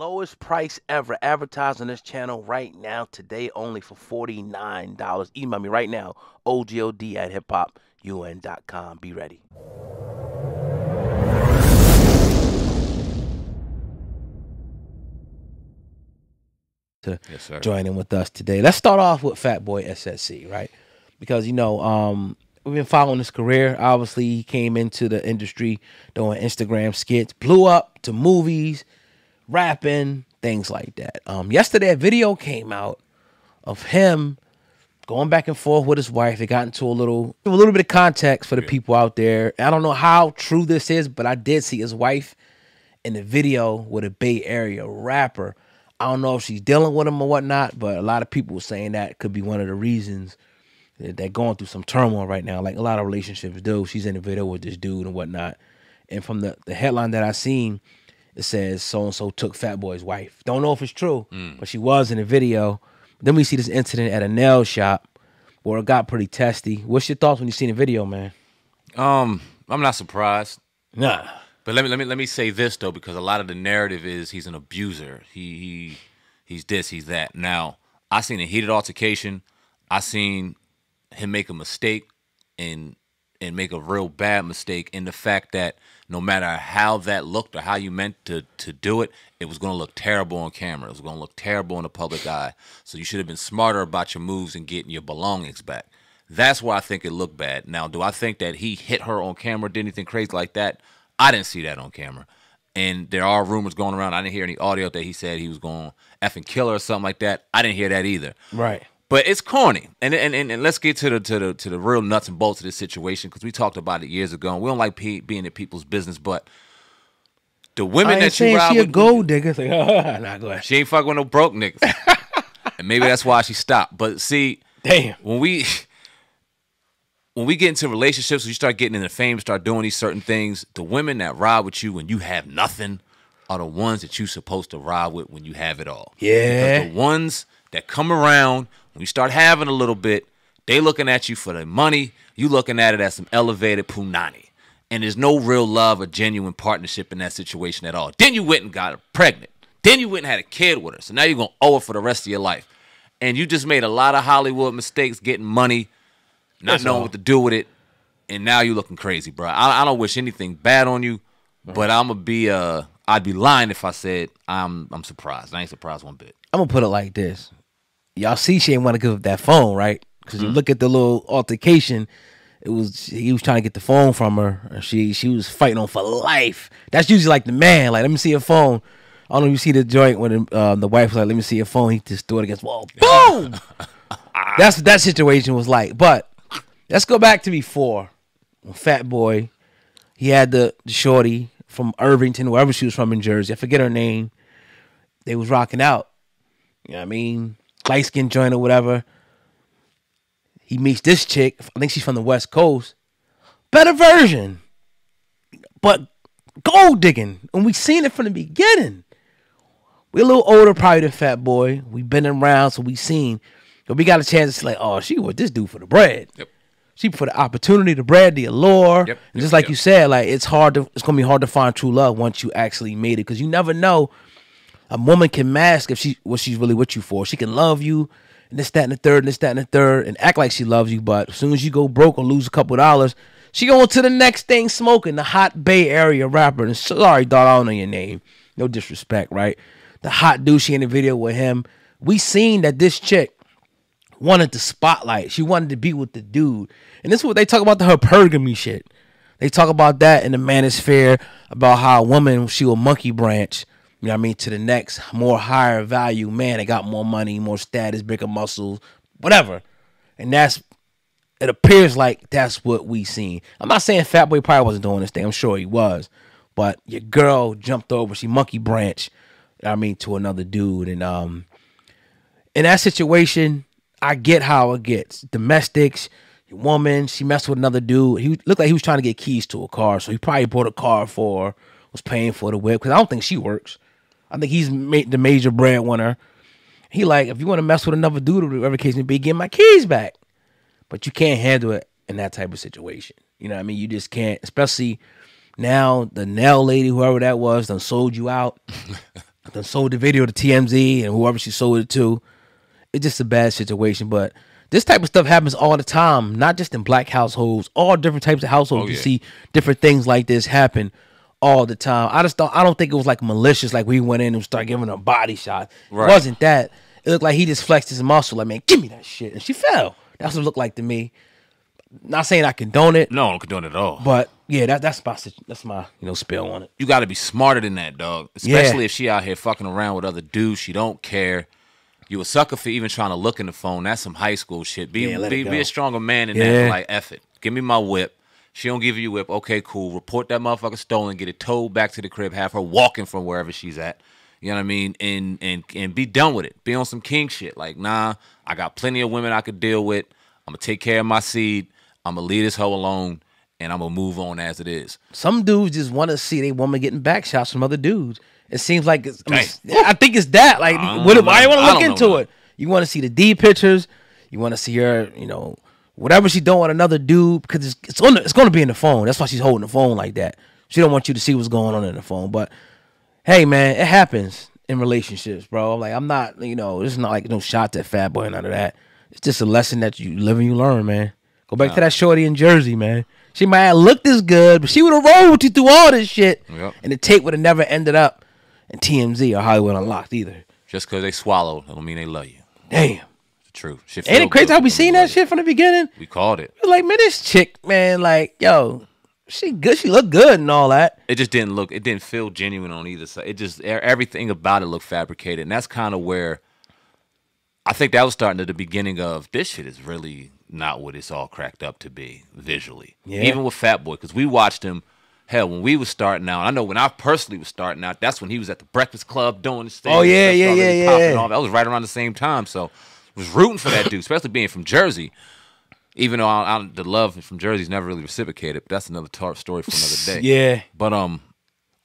Lowest price ever advertised on this channel right now, today only for $49. Email me right now, ogod@hiphopun.com. Be ready. To yes, joining with us today. Let's start off with Fatboy SSC, right? Because, you know, we've been following his career. Obviously, he came into the industry doing Instagram skits, blew up to movies, rapping, things like that. Yesterday, a video came out of him going back and forth with his wife. They got into a little bit of context for the people out there. I don't know how true this is, but I did see his wife in the video with a Bay Area rapper. I don't know if she's dealing with him or whatnot, but a lot of people were saying that could be one of the reasons that they're going through some turmoil right now. Like a lot of relationships do. She's in the video with this dude and whatnot. And from the headline that I seen, it says so-and-so took Fatboy's wife. Don't know if it's true, but she was in the video. Then we see this incident at a nail shop where it got pretty testy. What's your thoughts when you seen the video, man? I'm not surprised. Nah. But let me say this though, because a lot of the narrative is he's an abuser. He's this, he's that. Now, I seen a heated altercation. I seen him make a mistake and make a real bad mistake in the fact that no matter how that looked or how you meant to do it, it was going to look terrible on camera. It was going to look terrible in the public eye. So you should have been smarter about your moves and getting your belongings back. That's why I think it looked bad. Now, do I think that he hit her on camera, did anything crazy like that? I didn't see that on camera. And there are rumors going around. I didn't hear any audio that he said he was going to effing kill her or something like that. I didn't hear that either. Right. But it's corny, and let's get to the real nuts and bolts of this situation, because we talked about it years ago, and we don't like being in people's business. But the women that you ride with, she a gold digger. Like, oh, nah, go ahead. She ain't fucking with no broke niggas, and maybe that's why she stopped. But see, damn, when we get into relationships, when you start getting into fame, start doing these certain things, the women that ride with you when you have nothing are the ones that you're supposed to ride with when you have it all. Yeah, because the ones that come around, when you start having a little bit, they looking at you for the money. You looking at it as some elevated punani. And there's no real love or genuine partnership in that situation at all. Then you went and got her pregnant. Then you went and had a kid with her. So now you're going to owe her for the rest of your life. And you just made a lot of Hollywood mistakes getting money, not That's knowing all. What to do with it. And now you're looking crazy, bro. I don't wish anything bad on you, but I'm going to be, I'd be lying if I said I'm surprised. I ain't surprised one bit. I'm going to put it like this. Y'all see she ain't want to give up that phone, right? Because you look at the little altercation, he was trying to get the phone from her, and she was fighting on for life. That's usually like the man, like, let me see your phone. I don't know if you see the joint when the wife was like, let me see your phone. He just threw it against the wall. Boom! That's what that situation was like. But let's go back to before. Fatboy, he had the shorty from Irvington, wherever she was from in Jersey. I forget her name. They was rocking out. You know what I mean? Light skin joint or whatever. He meets this chick. I think she's from the West Coast. Better version, but gold digging. And we seen it from the beginning. We're a little older probably than Fatboy. We've been around, so we seen. But we got a chance to say, like, oh, she with this dude for the bread. Yep. She for the opportunity, the bread, the allure. Yep. And just like you said, like it's gonna be hard to find true love once you actually made it, because you never know. A woman can mask what she's really with you for. She can love you, and this, that, and the third, and this, that, and the third, and act like she loves you. But as soon as you go broke or lose a couple dollars, she going to the next thing smoking, the hot Bay Area rapper. And sorry, dog, I don't know your name. No disrespect, right? The hot dude, she in the video with him. We seen that this chick wanted the spotlight. She wanted to be with the dude. And this is what they talk about, the her pergamy shit. They talk about that in the manosphere, about how a woman, she will monkey branch, you know what I mean, to the next more higher value man that got more money, more status, bigger muscles, whatever. And that's, it appears like that's what we seen. I'm not saying Fatboy probably wasn't doing this thing. I'm sure he was. But your girl jumped over. She monkey branch, you know what I mean, to another dude. And in that situation, I get how it gets. Domestics, your woman, she messed with another dude. He looked like he was trying to get keys to a car. So he probably bought a car for her, was paying for the whip. Because I don't think she works. I think he's the major breadwinner. He like, if you want to mess with another dude or whatever case may be, get my keys back. But you can't handle it in that type of situation. You know what I mean? You just can't. Especially now the nail lady, whoever that was, done sold you out. then sold the video to TMZ and whoever she sold it to. It's just a bad situation, but this type of stuff happens all the time, not just in black households, all different types of households. You see different things like this happen all the time. I don't think it was like malicious, like we went in and started giving her body shots. Right. It wasn't that. It looked like he just flexed his muscle, like, man, give me that shit. And she fell. That's what it looked like to me. Not saying I condone it. No, I don't condone it at all. But yeah, that's my spill on it. You got to be smarter than that, dog. Especially if she out here fucking around with other dudes. She don't care. You a sucker for even trying to look in the phone. That's some high school shit. Be a stronger man than that. Like, F it. Give me my whip. She don't give you whip. Okay, cool. Report that motherfucker stolen. Get it towed back to the crib. Have her walking from wherever she's at. You know what I mean? And be done with it. Be on some king shit. Like, nah, I got plenty of women I could deal with. I'm going to take care of my seed. I'm going to leave this hoe alone. And I'm going to move on as it is. Some dudes just want to see their woman getting back shots from other dudes. It seems like it's, I think it's that. Like, I want to look into it. You want to see the D pictures. You want to see her, whatever she doing with another dude, because it's going to be in the phone. That's why she's holding the phone like that. She don't want you to see what's going on in the phone. But hey, man, it happens in relationships, bro. Like, I'm not, this is not like no shot at Fatboy and none of that. It's just a lesson that you live and you learn, man. Go back to that shorty in Jersey, man. She might have looked this good, but she would have rolled with you through all this shit, and the tape would have never ended up and TMZ or Hollywood Unlocked either. Just because they swallowed, I don't mean they love you. Damn. It's true. Ain't it crazy how we seen that shit from the beginning? We called it. It was like, man, this chick, man, like, yo, she good. She looked good and all that. It just didn't look, it didn't feel genuine on either side. It just, everything about it looked fabricated. And that's kind of where I think that was starting at the beginning of this shit is really not what it's all cracked up to be visually. Yeah. Even with Fatboy, because we watched him. Hell, when we was starting out, I know when I personally was starting out, that's when he was at the Breakfast Club doing his thing. Oh, yeah. Off. That was right around the same time, so I was rooting for that dude, especially being from Jersey, even though the love from Jersey's never really reciprocated, but that's another story for another day. Yeah. But, only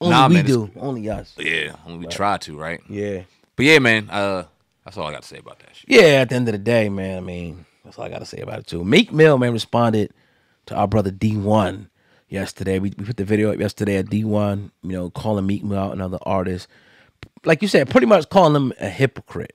nah, we man, do. Only us. Yeah, only we try to, right? Yeah. But, yeah, man, that's all I got to say about that shit. Yeah, at the end of the day, man, I mean, that's all I got to say about it, too. Meek Mill, man, responded to our brother D1. Yesterday, we put the video up yesterday at D1, calling Meek Mill out and other artists. Like you said, pretty much calling him a hypocrite.